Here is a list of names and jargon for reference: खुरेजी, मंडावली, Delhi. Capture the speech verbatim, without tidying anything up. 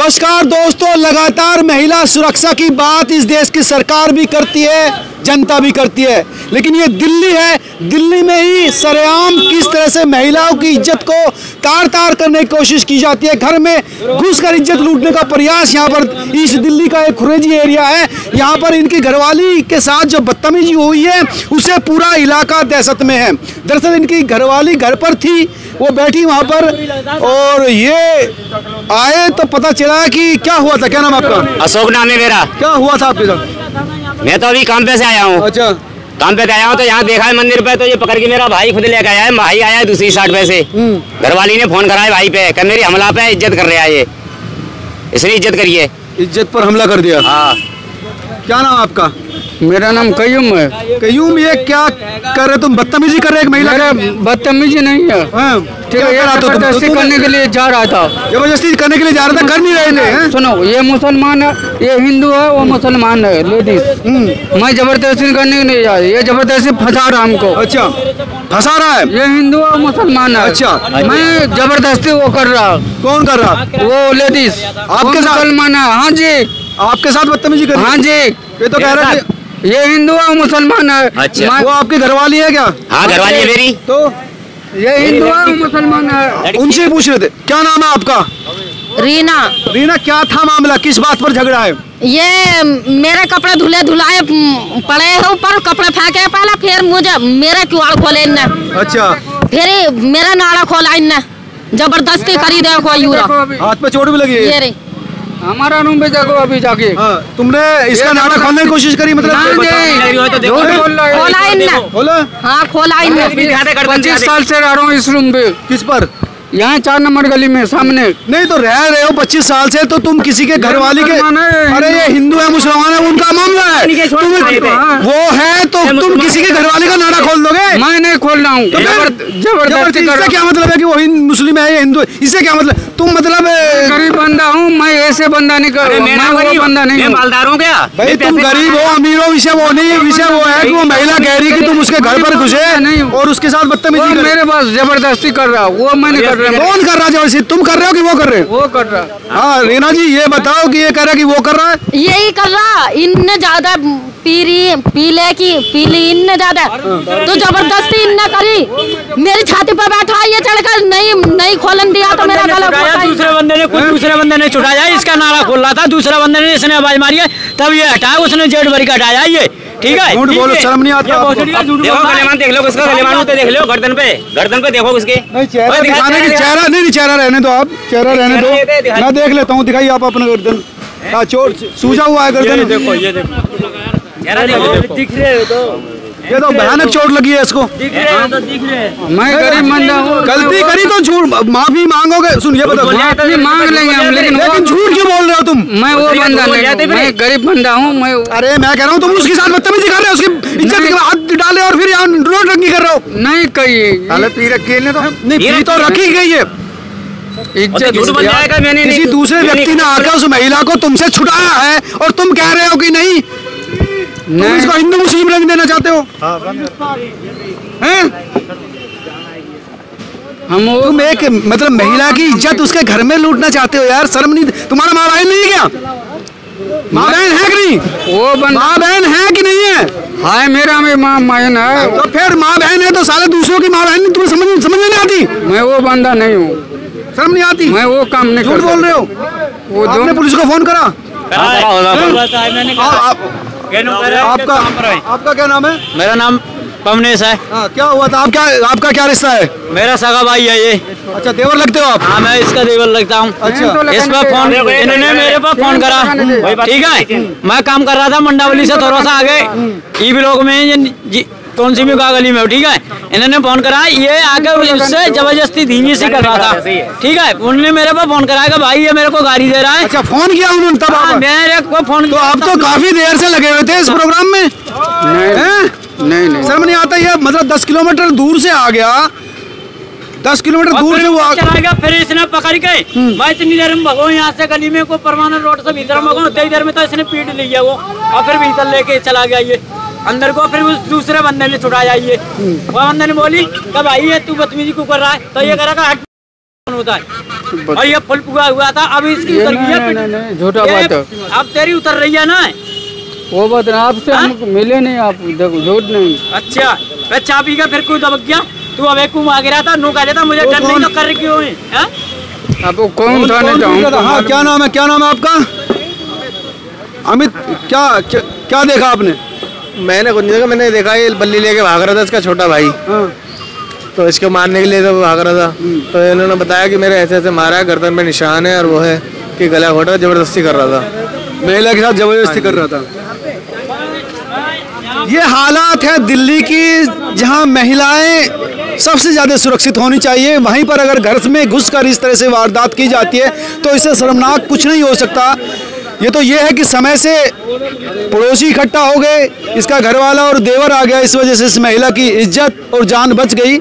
नमस्कार दोस्तों, लगातार महिला सुरक्षा की बात इस देश की सरकार भी करती है, जनता भी करती है, लेकिन ये दिल्ली है, दिल्ली में ही सरेआम किस तरह से महिलाओं की इज्जत को तार तार करने की कोशिश की जाती है। घर में घुसकर इज्जत लूटने का प्रयास, यहाँ पर इस दिल्ली का एक खुरेजी एरिया है, यहाँ पर इनकी घरवाली के साथ जो बदतमीजी हुई है उसे पूरा इलाका दहशत में है। दरअसल इनकी घरवाली घर पर थी, वो बैठी वहाँ पर और ये आए तो पता चला कि क्या हुआ था। क्या नाम आपका? अशोक नाम है मेरा। क्या हुआ था आपके साथ? मैं तो अभी काम पे से आया हूँ। अच्छा, काम पे आया हूँ तो यहाँ देखा है मंदिर पे, तो ये पकड़ के मेरा भाई खुद लेकर आया है। भाई आया है दूसरी साइड पे से, घरवाली ने फोन कराया भाई पे कि मेरी हमला पे इज्जत कर रहा है ये, इसलिए इज्जत करिए, इज्जत पर हमला कर दिया। हाँ। क्या नाम आपका? मेरा नाम कयूम है। कयूम, ये क्या कर रहे तुम? बदतमीजी कर रहे एक महिला का? बदतमीजी नहीं है, जबरदस्ती करने के लिए जा रहा था, जबरदस्ती करने के लिए जा रहा था, कर नहीं रहे थे। सुनो, ये मुसलमान है, ये हिंदू है, वो मुसलमान है लेडीज, मैं जबरदस्ती करने के लिए जा रहा, ये जबरदस्ती फंसा रहा हमको। अच्छा, फंसा रहा है? ये हिंदू है, मुसलमान है। अच्छा, मैं जबरदस्ती वो कर रहा। कौन कर रहा? वो लेडीज आपके साथ? मुसलमान है। हाँ जी, आपके साथ बदतमीजी कर? हाँ जी। ये तो कह रहा है ये हिंदू है, मुसलमान है। अच्छा, वो आपकी घरवाली है क्या? हाँ, घरवाली है मेरी। तो ये हिंदू है, मुसलमान है। उनसे पूछ रहे थे। क्या नाम है आपका? रीना। रीना, क्या था मामला, किस बात पर झगड़ा है? ये मेरे कपड़े धुले धुलाए पड़े हो, पर कपड़े फेंके पहला, फिर मुझे मेरा क्यूआर खोले इनने। अच्छा, फिर मेरा नाड़ा खोला इनने, जबरदस्ती करी देखो। यूरा हाथ पे चोट भी लगी है। हमारा रूम पे जाओ अभी जाके। हाँ, तुमने इसका नाड़ा खोलने की कोशिश करी? मतलब पच्चीस साल से रह रहा हूँ इस रूम पे। किस पर? यहाँ चार नंबर गली में सामने। नहीं तो रह रहे हो पच्चीस साल से, तो तुम किसी के घर वाले के? अरे ये हिंदू है, मुसलमान है, उनका मामला है, वो है, तो तुम किसी के घर वाले का नाड़ा खोल दोगे? मैं नहीं खोल रहा हूँ। जबरदस्ती कर रहा हूँ। क्या मतलब है कि वो मुस्लिम है, ये हिंदू है, इससे क्या मतलब? तुम मतलब गरीब बंदा हूँ मैं, ऐसे बंदा नहीं कर बंदा नहीं, मालदार हूँ क्या भाई? तुम गरीब हो, अमीर हो, विषय वो नहीं, विषय वो है कि वो महिला कह रही है कि तुम उसके घर पर घुसे नहीं और उसके साथ बदतमीजी। मेरे पास जबरदस्ती कर रहा, वो मैंने कर रहा। कौन कर रहा है? तुम कर रहे हो कि वो कर रहे हो? वो कर रहा। हाँ रीना जी, ये बताओ कि ये कह रहा है कि वो कर रहा है? यही कर रहा, इनने ज्यादा पीली पीले की पीली इनने ज्यादा, तो जबरदस्ती इनने करी, मेरी छाती पर बैठा ये चढ़कर, नहीं नहीं खोलन दिया तो मेरा गला फटा। दूसरे बंदे ने कुछ दूसरे बंदे ने छुड़ाया, इसका नारा खोल रहा था, दूसरे बंदे ने इसने आवाज मारी है, तब ये हटाया, उसने जेट भरी हटाया। ये ठीक है, झूठ बोलो, शर्म नहीं आता? देखो गलेमान, देख लो इसका गलेमान, देख लो गर्दन पे, गर्दन पे देखो उसके। नहीं चेहरा दिखाने की, चेहरा नहीं, चेहरा रहने दो, आप चेहरा रहने दो, मैं देख लेता हूँ। दिखाइए आप अपना गर्दन, सूजा हुआ है गर्दन, देखो ये देखो, ये तो भयानक चोट लगी है इसको। मैं गरीब बंदा हूँ, गलती करी तो झूठ माफी मांगोगे? सुन, ये बताओ, माफी मांग लेंगे हम, लेकिन झूठ क्यों बोल रहे हो तुम? मैं वो बंदा नहीं, मैं गरीब बंदा हूँ मैं। अरे मैं कह रहा हूँ तुम उसके साथ बदतमीजी कर रहे हो, उसकी इज्जत के हाथ डाले और फिर रोड रंगी कर रहे हो। नहीं कहिए, हालत पी रखी है तो नहीं तो रखी गई है। इज्जत बन जाएगा। मैंने किसी दूसरे व्यक्ति ने आकर उस महिला को तुमसे छुड़ाया है और तुम कह रहे हो कि नहीं, तुम इसको हिंदू मुस्लिम रंग देना चाहते हो? हैं? हम तुम एक मतलब महिला की इज्जत उसके घर में लूटना चाहते हो यार, शर्म नहीं? तुम्हारा माँ बहन नहीं है क्या? माँ बहन है कि नहीं? वो माँ बहन है कि नहीं है? हाय, मेरा में माँ बहन है। तो फिर माँ बहन है तो सारे दूसरों की माँ बहन तुम्हें समझ समझ नहीं आती? मैं वो बंदा नहीं हूँ, शर्म नहीं आती? मैं वो काम नहीं, झूठ बोल रहे हो। वो पुलिस को फोन करा? आपका आपका क्या नाम है? मेरा नाम पवनेश है। आ, क्या हुआ था? आप क्या, आपका क्या रिश्ता है? मेरा सगा भाई है ये। अच्छा, देवर लगते हो आप? हाँ, मैं इसका देवर लगता हूँ। अच्छा, इस पर फोन, इन्होंने मेरे पर फोन करा, ठीक है, मैं काम कर रहा था मंडावली से थोड़ा सा आगे, ई ब्लॉक में कौन सी भी गली में, ठीक है, इन्होंने फोन करा, ये आगे उससे जबरदस्ती धीमी से कर रहा था, ठीक है, उन्होंने मेरे पर फोन कराया, भाई ये मेरे को गाड़ी दे रहा है। अच्छा, फोन किया उन्होंने तब? हाँ, मेरे को फोन। तो आप तो काफी देर से लगे हुए थे इस प्रोग्राम में। नहीं नहीं, समझ नहीं आता ये, मतलब दस किलोमीटर दूर से आ गया, दस किलोमीटर दूर से वो चला गया, फिर इसने पकड़ के, मैं इतनी देर में भगो यहाँ से गली में, को परमानेंट रोड से भीतर में भगो, इतनी देर में तो इसने पीट लिया वो, और फिर भीतर लेके चला गया ये अंदर को। फिर उस दूसरे बंदे ने छुड़ाया, ये वो बंदे ने बोली कब आई है तू बदतमीजी को कर रहा है, तो ये कह रहा था होता है। और ये फल पुगा हुआ था, अब इसकी उतर गया। झूठा बात है, अब तेरी उतर रही है ना वो बात। आपसे हम मिले नहीं, आप देखो झूठ नहीं। अच्छा मैं चाबी का फिर कोई दबक गया, तू अब एक मांग रहा था, नो कह देता मुझे डर नहीं तो कर क्यों है। अब कौन थाने जाऊँ? हाँ, क्या नाम है, क्या नाम है आपका? अमित। क्या क्या देखा आपने? मैंने कुछ नहीं देखा, मैंने देखा ये बल्ली लेके भाग रहा था इसका छोटा भाई, तो इसको मारने के लिए तो भाग रहा था। तो इन्होंने बताया कि मेरे ऐसे ऐसे मारा है, गर्दन में निशान है और वो है कि गला घोटा जबरदस्ती कर रहा था, महिला के साथ जबरदस्ती कर रहा था। ये हालात है दिल्ली की, जहां महिलाएं सबसे ज़्यादा सुरक्षित होनी चाहिए, वहीं पर अगर घर में घुसकर इस तरह से वारदात की जाती है तो इससे शर्मनाक कुछ नहीं हो सकता। ये तो ये है कि समय से पड़ोसी इकट्ठा हो गए, इसका घरवाला और देवर आ गया, इस वजह से इस महिला की इज्जत और जान बच गई।